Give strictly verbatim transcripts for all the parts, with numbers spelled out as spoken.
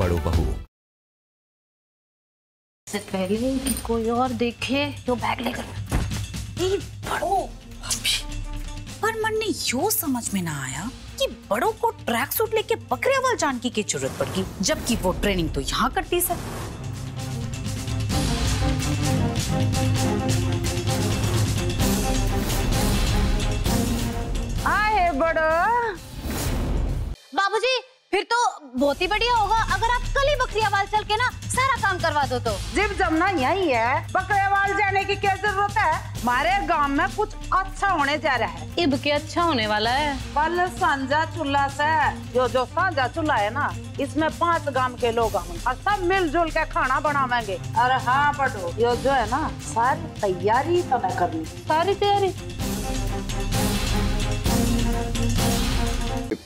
बड़ो बहू। इससे पहले कि कोई और देखे तो बैग लेकर। ये बड़ो पर मन ने यो समझ में ना आया कि बड़ों को ट्रैक सूट लेके बकरेवाल जानकी की जरूरत पड़गी, जबकि वो ट्रेनिंग तो यहाँ करती सर। आए बड़ो बाबूजी, फिर तो बहुत ही बढ़िया होगा अगर आप कल ही बकरियावाल चल के ना सारा काम करवा दो। तो जिब जमना यही है, बकरियावाल जाने की क्या जरूरत है? हमारे गांव में कुछ अच्छा होने जा रहा है। इब के अच्छा होने वाला है? कल सांझा चूल्हा से, जो जो सांझा चूल्हा है ना, इसमें पांच गांव के लोग और सब मिलजुल के खाना बनावेंगे। अरे हाँ बड़ो, यो जो है ना सारी तैयारी तो मैं कर लूँ। सारी तैयारी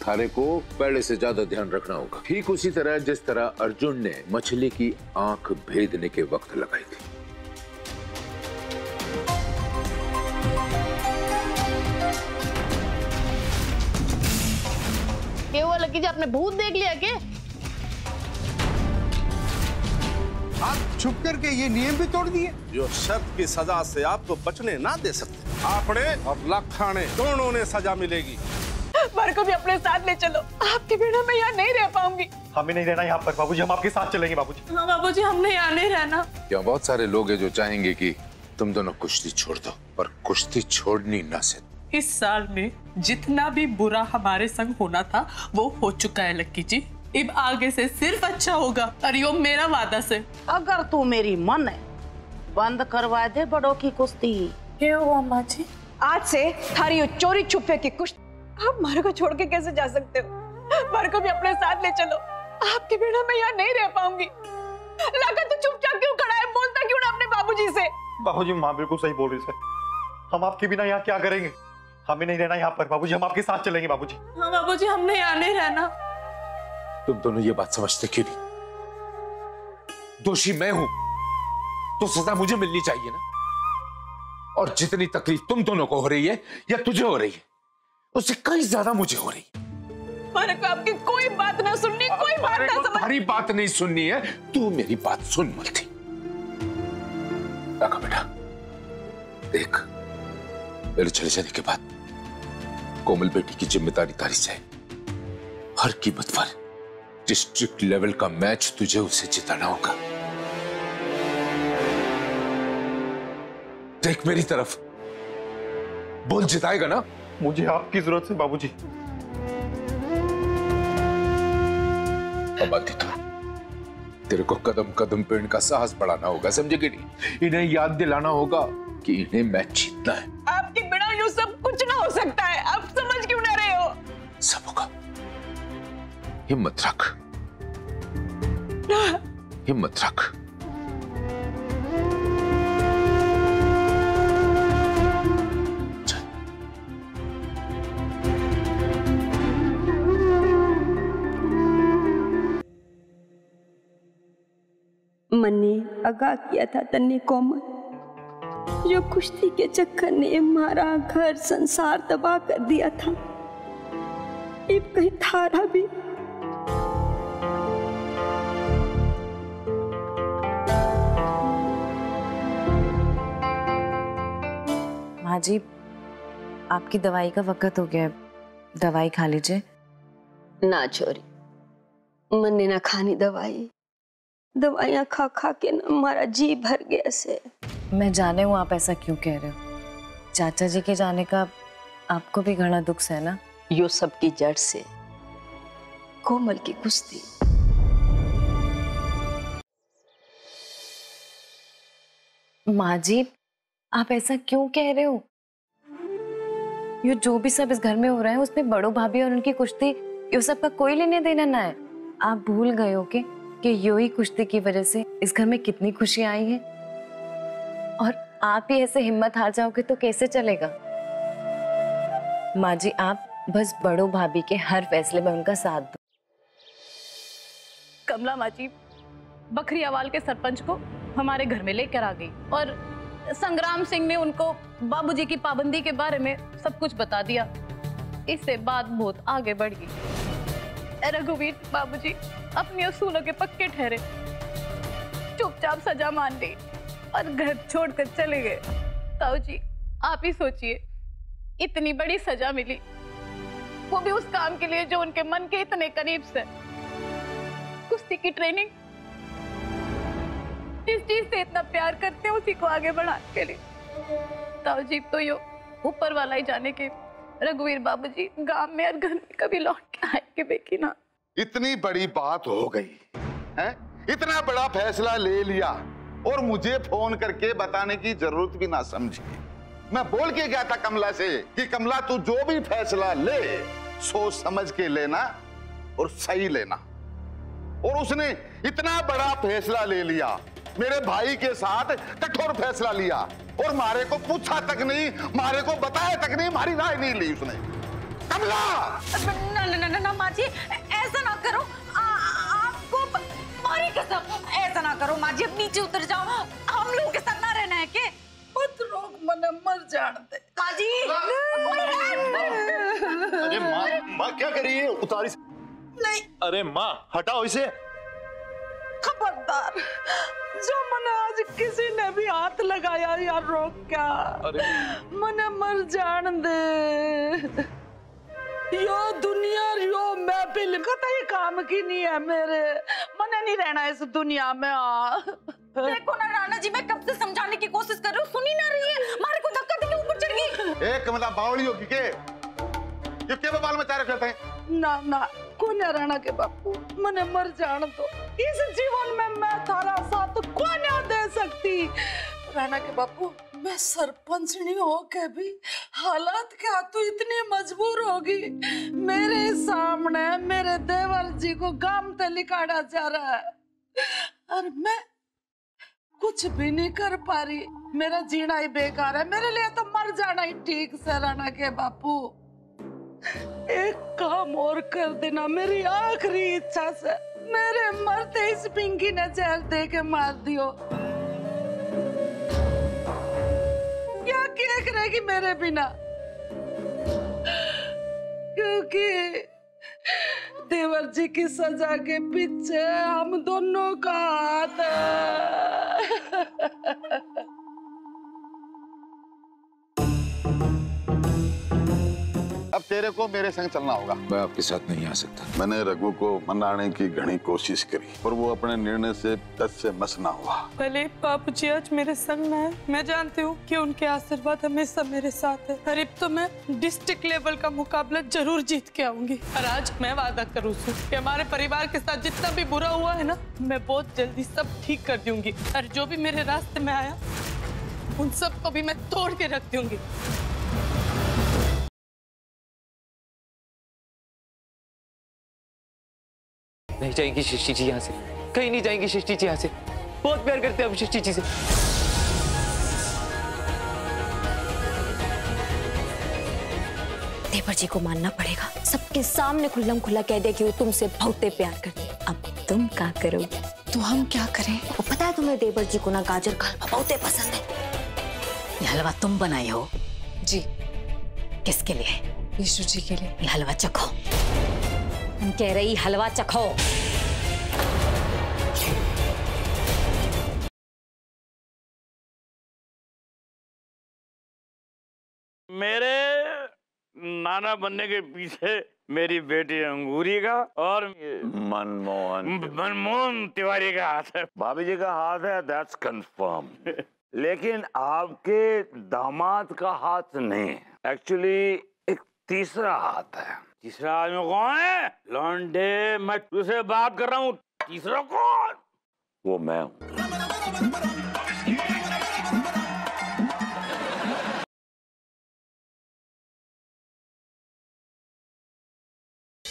थारे को पहले से ज्यादा ध्यान रखना होगा, ठीक उसी तरह जिस तरह अर्जुन ने मछली की आंख भेदने के वक्त लगाई थी। क्या हुआ लकी जी, आपने भूत देख लिया क्या? आप छुप करके ये नियम भी तोड़ दिए जो शब्द की सजा से आपको बचने ना दे सकते। आपने और लखाने दोनों ने सजा मिलेगी। वर को भी अपने साथ ले चलो, आपके बिना मैं यहाँ नहीं रह पाऊंगी। हमें नहीं रहना यहाँ पर बाबूजी, हम आपके साथ चलेंगे बाबूजी। हाँ बाबूजी, हमने यहाँ नहीं रहना। यहाँ बहुत सारे लोग हैं जो चाहेंगे कि तुम दोनों कुश्ती छोड़ दो, पर कुश्ती छोड़नी ना सिर्फ। इस साल में जितना भी बुरा हमारे संग होना था वो हो चुका है लक्की जी, अब आगे से सिर्फ अच्छा होगा। और यो मेरा वादा से, अगर तू मेरी मन है बंद करवा दे बड़ों की कुश्ती। क्यों अम्मा जी, आज से थारी चोरी छुपे की कुश्ती। आप मार को छोड़ के कैसे जा सकते हो? मार को भी अपने साथ ले चलो, आपके बिना मैं यहाँ नहीं रह पाऊंगी। लखन तू चुपचाप क्यों खड़ा है? बोलता क्यों ना अपने बाबूजी से? बाबूजी माँ बिल्कुल सही बोल रही है, हम आपके बिना यहाँ क्या करेंगे? हमें नहीं रहना यहाँ पर बाबूजी, हम आपके साथ चलेंगे बाबूजी। हाँ बाबूजी, हमने यहाँ नहीं रहना। तुम दोनों ये बात समझते क्यों नहीं? दोषी मैं हूँ तो सजा मुझे मिलनी चाहिए ना। और जितनी तकलीफ तुम दोनों को हो रही है या तुझे हो रही है, उससे कहीं ज्यादा मुझे हो रही। मेरे को आपकी कोई बात ना सुननी, कोई बात ना समझ। तुम्हारी बात नहीं सुननी है, तू मेरी बात सुन मलती। लखन बेटा देख, मेरे चले जाने के बाद कोमल बेटी की जिम्मेदारी तारी से हर कीमत पर डिस्ट्रिक्ट लेवल का मैच तुझे उसे जिताना होगा। देख मेरी तरफ बोल, जिताएगा ना? मुझे आपकी जरूरत है बाबूजी। अब आदित्य, तेरे को कदम कदम पे इनका साहस बढ़ाना होगा, समझेगी नहीं? इन्हें याद दिलाना होगा कि इन्हें मैच जीतना है। आपके बिना यूं सब कुछ ना हो सकता है, आप समझ क्यों ना रहे हो? सब होगा, हिम्मत रख, हिम्मत रख। मन्ने आगाह किया था तन्ने कोमल, जो कुश्ती के चक्कर ने मारा घर संसार तबाह कर दिया था। इब कहीं थारा भी माँ जी, आपकी दवाई का वक्त हो गया है, दवाई खा लीजिए ना। छोरी मन्ने ना खानी दवाई, दवाइयाँ खा खा के ना हमारा जी भर गया से। मैं जाने हूँ आप ऐसा क्यों कह रहे हो? चाचा जी के जाने का आपको भी घना दुख है ना। यो सब की जड़ से कोमल की कुश्ती। माँ जी आप ऐसा क्यों कह रहे हो? यो जो भी सब इस घर में हो रहा है उसमें बड़ो भाभी और उनकी कुश्ती, यो सब का कोई लेने देना ना है। आप भूल गए हो कि कि यो ही कुश्ती की वजह से इस घर में कितनी खुशियां आई हैं, और आप ही ऐसे हिम्मत हार जाओगे तो कैसे चलेगा? माँ जी आप बस बड़ो भाभी के हर फैसले में उनका साथ दो। कमला माँ जी बखरियावाल के सरपंच को हमारे घर में लेकर आ गई, और संग्राम सिंह ने उनको बाबूजी की पाबंदी के बारे में सब कुछ बता दिया। इससे बात बहुत आगे बढ़ गई। रघुवीर बाबूजी अपने असूलों के पक्के ठहरे, चुपचाप सजा मान ली और घर छोड़कर चले गए। ताऊ जी आप ही सोचिए, इतनी बड़ी सजा मिली, वो भी उस काम के लिए जो उनके मन के इतने करीब से। कुश्ती की ट्रेनिंग, जिस चीज से इतना प्यार करते हैं उसी को आगे बढ़ाने के लिए। ताऊ जी तो यो ऊपर वाला ही जाने के रघुवीर बाबूजी गांव में और घर में कभी लौट के आएंगे बेकी ना। इतनी बड़ी बात हो गई है, इतना बड़ा फैसला ले लिया और मुझे फोन करके बताने की जरूरत भी ना समझी। मैं बोल के गया था कमला से कि कमला तू जो भी फैसला ले सोच समझ के लेना और सही लेना, और उसने इतना बड़ा फैसला ले लिया, मेरे भाई के साथ कठोर फैसला लिया और मारे को पूछा तक नहीं, मारे को बताया तक नहीं, हमारी राय नहीं ली उसने। कमला! ना ना ना ना माँ जी, ऐसा ना करो, आ, आपको मारी कसम, ऐसा ना करो माँ जी, अब नीचे उतर जाओ, हम लोगों के साथ ना रहना है के? मर जानते काजी। अरे माँ, माँ क्या कर रही है? उतारी से। नहीं। अरे माँ हटाओ इसे। खबरदार, जो मन आज किसी ने भी हाथ लगाया या रोक क्या, मने मर जान दे। यो दुनिया यो मैं बिल कतई काम की नहीं है मेरे, मने नहीं रहना इस दुनिया में। आ देखो ना राणा जी, मैं कब से समझाने की कोशिश कर रही हूँ, सुनी ना रही है, मारे को धक्का देके ऊपर चढ़ गई। एक मतलब बावली होगी के ये क्या बाल मचा रखते हैं? ना ना कौन है राणा के बापू, मने मर जान दो, इस जीवन में मैं थारा साथ कौन दे सकती। राणा के बापू मैं सरपंचनी हो के भी हालात क्या तू इतनी मजबूर होगी, मेरे सामने मेरे देवर जी को गाम से लिकाड़ा जा रहा है और मैं कुछ भी नहीं कर पा रही, मेरा जीना ही बेकार है, मेरे लिए तो मर जाना ही ठीक से। राणा के बापू एक काम और कर देना, मेरी आखिरी इच्छा से मेरे मरते इस पिंकी ने जहर दे के मार दियो। क्या केक रहेगी मेरे बिना, क्योंकि देवर जी की सजा के पीछे हम दोनों का हाथ है। अब तेरे को मेरे संग चलना होगा, मैं आपके साथ नहीं आ सकता। मैंने रघु को मनाने की घनी कोशिश करी पर वो अपने निर्णय से टस से मस ना हुआ। भले बापूजी आज मेरे संग ना है, मैं जानती हूँ कि उनके आशीर्वाद हमेशा मेरे साथ है, करीब तो मैं डिस्ट्रिक्ट लेवल का मुकाबला जरूर जीत के आऊंगी। और आज मैं वादा करूँ कि हमारे परिवार के साथ जितना भी बुरा हुआ है ना, मैं बहुत जल्दी सब ठीक कर दूंगी और जो भी मेरे रास्ते में आया उन सबको भी मैं तोड़ के रख दूंगी। नहीं जाएंगी सृष्टि जी यहाँ से, कहीं नहीं जाएंगी सृष्टि जी यहाँ से, बहुत प्यार करते हैं हम सृष्टि जी से। देवर जी को मानना पड़ेगा, सबके सामने खुल्लम खुल्ला कह दे कि वो तुमसे बहुत प्यार करती है। अब तुम क्या करोगे? तो हम क्या करें? वो पता है तुम्हें देवर जी को ना गाजर का हलवा बहुत पसंद है। हलवा तुम बनाए हो जी? किसके लिए? यीशु जी के लिए। हलवा चखो, कह रही हलवा चखो। मेरे नाना बनने के पीछे मेरी बेटी अंगूरी का और मनमोहन मनमोहन तिवारी का हाथ है। भाभी जी का हाथ है, दैट्स कंफर्म। लेकिन आपके दामाद का हाथ नहीं, एक्चुअली एक तीसरा हाथ है। तीसरा आदमी कौन है? लौंडे, मैं तुझसे बात कर रहा हूँ, तीसरा कौन? वो मैं हूँ।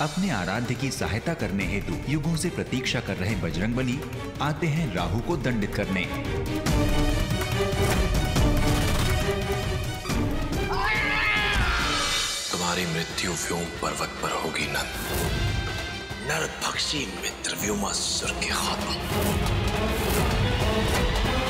अपने आराध्य की सहायता करने हेतु युगों से प्रतीक्षा कर रहे बजरंगबली आते हैं राहु को दंडित करने। मृत्यु व्योम पर्वत पर होगी नंद, नरभक्षी मित्र व्योमासुर के हाथों।